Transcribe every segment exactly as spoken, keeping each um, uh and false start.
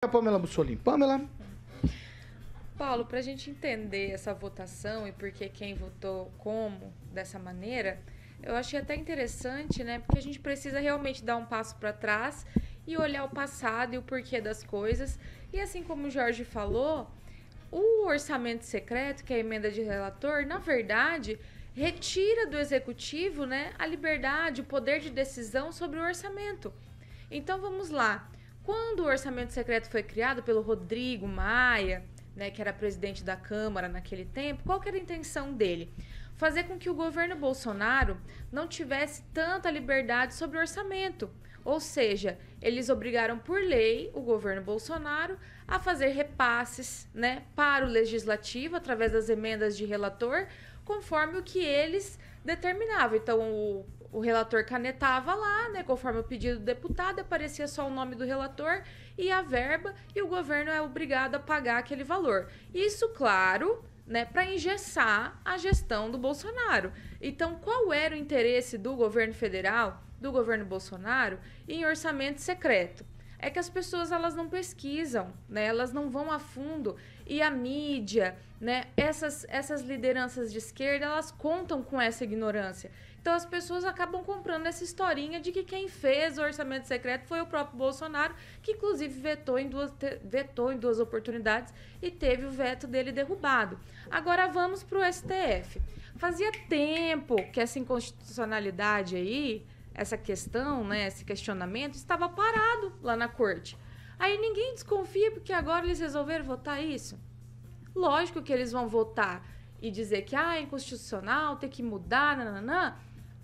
A Pâmela Bussolim. Pâmela? Paulo, para a gente entender essa votação e por que quem votou como dessa maneira, eu achei até interessante, né? Porque a gente precisa realmente dar um passo para trás e olhar o passado e o porquê das coisas. E assim como o Jorge falou, o orçamento secreto, que é a emenda de relator, na verdade, retira do executivo, né, a liberdade, o poder de decisão sobre o orçamento. Então vamos lá. Quando o orçamento secreto foi criado pelo Rodrigo Maia, né, que era presidente da Câmara naquele tempo, qual que era a intenção dele? Fazer com que o governo Bolsonaro não tivesse tanta liberdade sobre o orçamento. Ou seja, eles obrigaram por lei o governo Bolsonaro a fazer repasses, né, para o legislativo através das emendas de relator, conforme o que eles determinavam. Então, o O relator canetava lá, né, conforme o pedido do deputado, aparecia só o nome do relator e a verba, e o governo é obrigado a pagar aquele valor. Isso, claro, né, para engessar a gestão do Bolsonaro. Então, qual era o interesse do governo federal, do governo Bolsonaro, em orçamento secreto? É que as pessoas, elas não pesquisam, né? Elas não vão a fundo. E a mídia, né? Essas, essas lideranças de esquerda, elas contam com essa ignorância. Então as pessoas acabam comprando essa historinha de que quem fez o orçamento secreto foi o próprio Bolsonaro, que inclusive vetou em duas, vetou em duas oportunidades e teve o veto dele derrubado. Agora vamos para o S T F. Fazia tempo que essa inconstitucionalidade aí, essa questão, né, esse questionamento, estava parado lá na corte. Aí ninguém desconfia porque agora eles resolveram votar isso. Lógico que eles vão votar e dizer que ah, é inconstitucional, tem que mudar, nananã,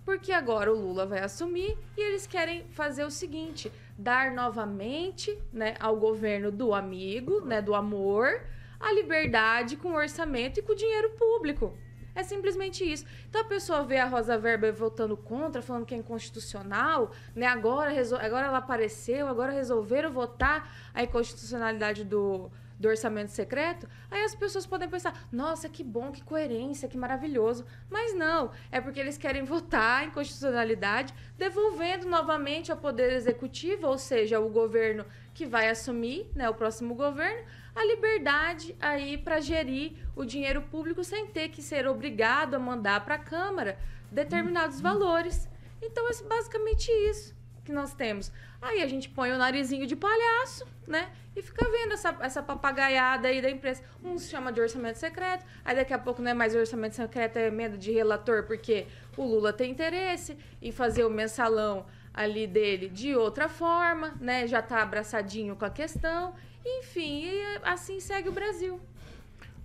porque agora o Lula vai assumir e eles querem fazer o seguinte, dar novamente, né, ao governo do amigo, né, do amor, a liberdade com o orçamento e com o dinheiro público. É simplesmente isso. Então a pessoa vê a Rosa Weber votando contra, falando que é inconstitucional, né? Agora, agora ela apareceu, agora resolveram votar a inconstitucionalidade do, do orçamento secreto. Aí as pessoas podem pensar, nossa, que bom, que coerência, que maravilhoso. Mas não, é porque eles querem votar a inconstitucionalidade, devolvendo novamente ao poder executivo, ou seja, o governo que vai assumir, né, o próximo governo, a liberdade aí para gerir o dinheiro público sem ter que ser obrigado a mandar para a Câmara determinados valores. Então é basicamente isso que nós temos. Aí a gente põe o narizinho de palhaço, né, e fica vendo essa, essa papagaiada aí da imprensa. Um se chama de orçamento secreto, aí daqui a pouco não é mais orçamento secreto, é emenda de relator, porque o Lula tem interesse em fazer o mensalão ali dele de outra forma, né? Já tá abraçadinho com a questão. Enfim, e assim segue o Brasil.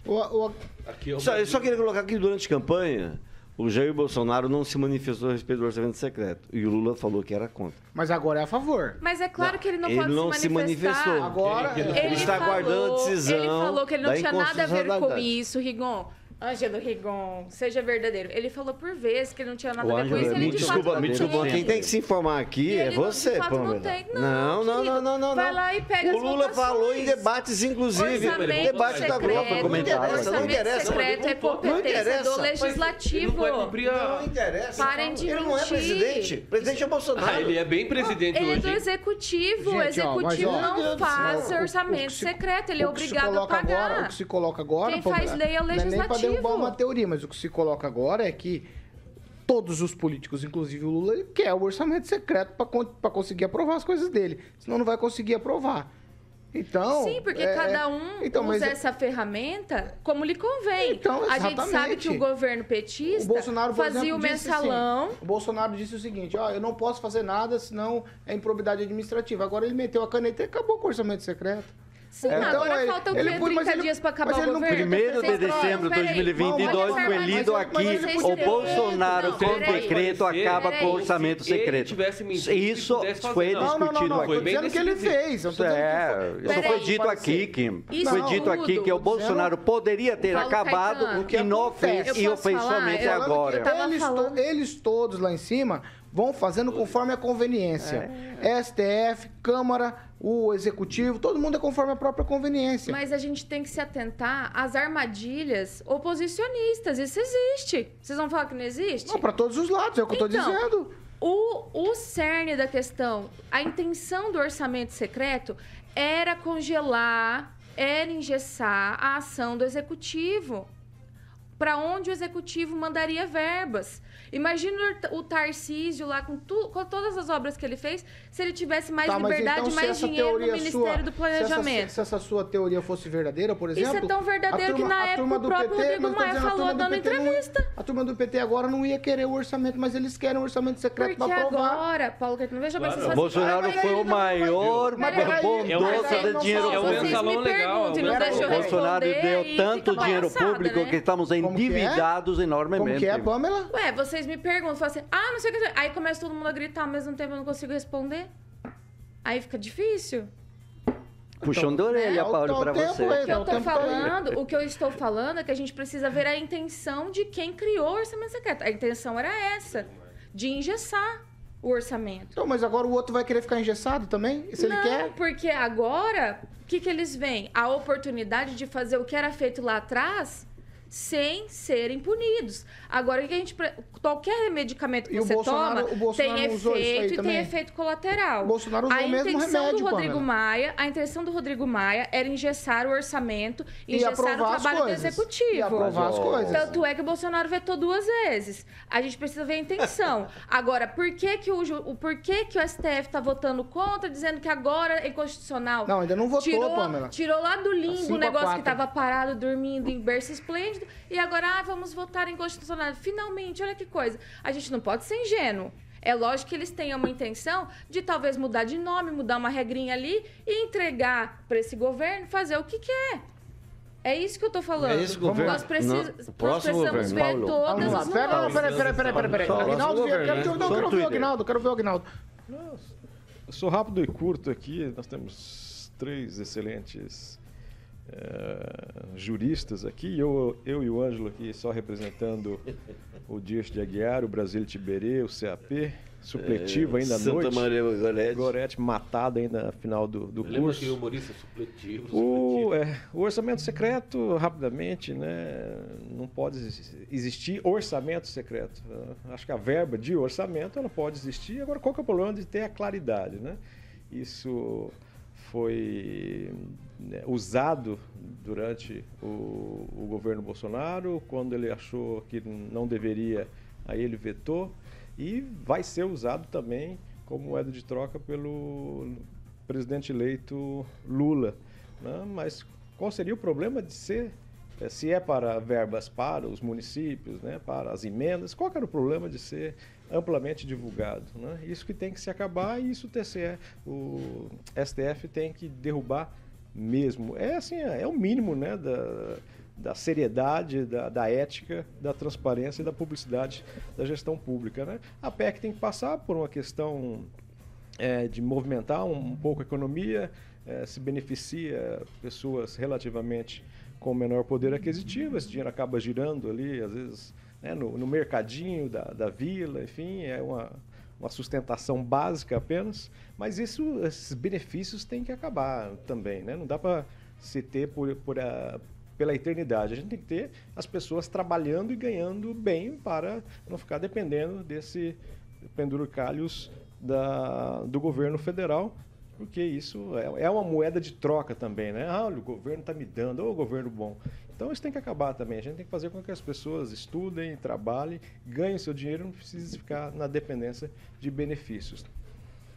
O, o... Aqui é o só, Brasil. Eu só queria colocar aqui, durante a campanha, o Jair Bolsonaro não se manifestou a respeito do orçamento secreto. E o Lula falou que era contra. Mas agora é a favor. Mas é claro não, que ele não ele pode não se manifestar. Ele não se manifestou. Agora ele, ele está falou, guardando a decisão. Ele falou que ele não tinha nada a ver com isso, Rigon. Angelo Rigon, seja verdadeiro. Ele falou por vezes que ele não tinha nada a ver com isso. Me desculpa, me desculpa. Quem tem que se informar aqui é você, Pâmela. Não, não, não, não, não. Vai lá e pega as votações. O Lula falou em debates, inclusive. Debate da Globo. Não interessa. Não interessa. É competência do legislativo. Não interessa. Parem de mentir. Ele não é presidente. Presidente é Bolsonaro. Ele é bem presidente hoje. Ele é do executivo. O executivo não faz orçamento secreto. Ele é obrigado a pagar. O que se coloca agora? Quem faz lei é o legislativo. Derrubar uma teoria, mas o que se coloca agora é que todos os políticos, inclusive o Lula, ele quer o orçamento secreto para conseguir aprovar as coisas dele, senão não vai conseguir aprovar. Então, sim, porque é, cada um então, usa mas... essa ferramenta como lhe convém. Então, a gente sabe que o governo petista o Bolsonaro, por fazia exemplo, o mensalão... Assim, o Bolsonaro disse o seguinte, ó, eu não posso fazer nada, senão é improbidade administrativa. Agora ele meteu a caneta e acabou com o orçamento secreto. Sim, então, agora ele, falta o quê? trinta dias para acabar o governo? primeiro de dezembro de dois mil e vinte e dois foi lido aqui, o Bolsonaro, com o decreto, acaba com o orçamento secreto. Isso foi discutido aqui. Eu estou dizendo que ele fez. Isso foi dito aqui, Kim. Foi dito aqui que o Bolsonaro poderia ter acabado e não fez, e o fez somente agora. Eles todos lá em cima vão fazendo conforme a conveniência. S T F, Câmara... o executivo, todo mundo é conforme a própria conveniência. Mas a gente tem que se atentar às armadilhas oposicionistas. Isso existe. Vocês vão falar que não existe? Não, para todos os lados, é o que então, eu estou dizendo. O, o cerne da questão, a intenção do orçamento secreto era congelar, era engessar a ação do executivo, para onde o executivo mandaria verbas. Imagina o Tarcísio lá com, tu, com todas as obras que ele fez, se ele tivesse mais tá, liberdade, então, mais dinheiro no Ministério sua, do Planejamento. Se essa, se essa sua teoria fosse verdadeira, por exemplo... Isso é tão verdadeiro turma, que na época o próprio P T, Rodrigo Maia dizendo, falou dando entrevista. Não, a turma do P T agora não ia querer o orçamento, mas eles querem um orçamento secreto para aprovar. Porque agora, Paulo, que não veja claro. bem... Claro. Bolsonaro ah, foi o maior bondoso de dinheiro público. É um legal. O Bolsonaro deu tanto dinheiro público que estamos em endividados é? enormemente. Como que é, Pâmela? Ué, vocês me perguntam, falam assim, ah, não sei o que... Aí começa todo mundo a gritar, ao mesmo tempo eu não consigo responder. Aí fica difícil. Puxando então, a orelha, né? Paulo, pra você. O que eu tô falando, o que eu estou falando é que a gente precisa ver a intenção de quem criou o orçamento secreto. A intenção era essa, de engessar o orçamento. Então, mas agora o outro vai querer ficar engessado também? Se não, ele quer? Porque agora, o que, que eles veem? A oportunidade de fazer o que era feito lá atrás... sem serem punidos. Agora, que a gente qualquer medicamento que e você toma tem efeito e também. tem efeito colateral. O Bolsonaro usou a intenção mesmo remédio, do Rodrigo Pâmela. Maia, a intenção do Rodrigo Maia era engessar o orçamento, engessar o trabalho do executivo. E aprovar as coisas. Tanto é que o Bolsonaro vetou duas vezes. A gente precisa ver a intenção. Agora, por que que o por que que o S T F está votando contra, dizendo que agora é inconstitucional? Não, ainda não votou, Pâmela. Tirou lá do limbo o negócio que estava parado, dormindo em berço esplêndido. E agora, ah, vamos votar em constitucional. Finalmente, olha que coisa. A gente não pode ser ingênuo. É lógico que eles tenham uma intenção de talvez mudar de nome, mudar uma regrinha ali e entregar para esse governo fazer o que quer. É isso que eu tô falando. É isso, governo. Nós, precisa, nós precisamos governo. ver Paulo. todas as mudanças. Peraí, peraí, peraí. peraí, peraí. Aguinaldo, eu quero, não, quero ver o Aguinaldo, quero ver o Aguinaldo. Eu sou rápido e curto aqui. Nós temos três excelentes... Uh, juristas aqui, eu, eu e o Ângelo aqui só representando o Dias de Aguiar, o Brasil de Tiberê, o C A P, supletivo é, ainda à noite. Santa Maria Goretti. Goretti matada ainda no final do, do curso. Lembra que o humorista supletivo. supletivo. O, é, o orçamento secreto, rapidamente, né, não pode existir orçamento secreto. Acho que a verba de orçamento ela pode existir. Agora, qual que é o problema de ter a claridade? Né? Isso... foi usado durante o, o governo Bolsonaro, quando ele achou que não deveria, aí ele vetou, e vai ser usado também como moeda de troca pelo presidente eleito Lula. Né? Mas qual seria o problema de ser, se é para verbas para os municípios, né? Para as emendas, qual que era o problema de ser amplamente divulgado, né? Isso que tem que se acabar e isso o T C E, o S T F tem que derrubar mesmo. É assim, é o mínimo, né, da, da seriedade, da, da ética, da transparência e da publicidade da gestão pública, né? A P E C tem que passar por uma questão é, de movimentar um pouco a economia, é, se beneficia pessoas relativamente com menor poder aquisitivo, esse dinheiro acaba girando ali, às vezes... Né, no, no mercadinho da, da vila, enfim, é uma, uma sustentação básica apenas, mas isso, esses benefícios têm que acabar também, né? Não dá para se ter por, por a, pela eternidade. A gente tem que ter as pessoas trabalhando e ganhando bem para não ficar dependendo desse penduricalhos da, do governo federal, porque isso é, é uma moeda de troca também, né? Ah, olha, o governo está me dando, ô, governo bom... Então, isso tem que acabar também. A gente tem que fazer com que as pessoas estudem, trabalhem, ganhem seu dinheiro, não precisa ficar na dependência de benefícios.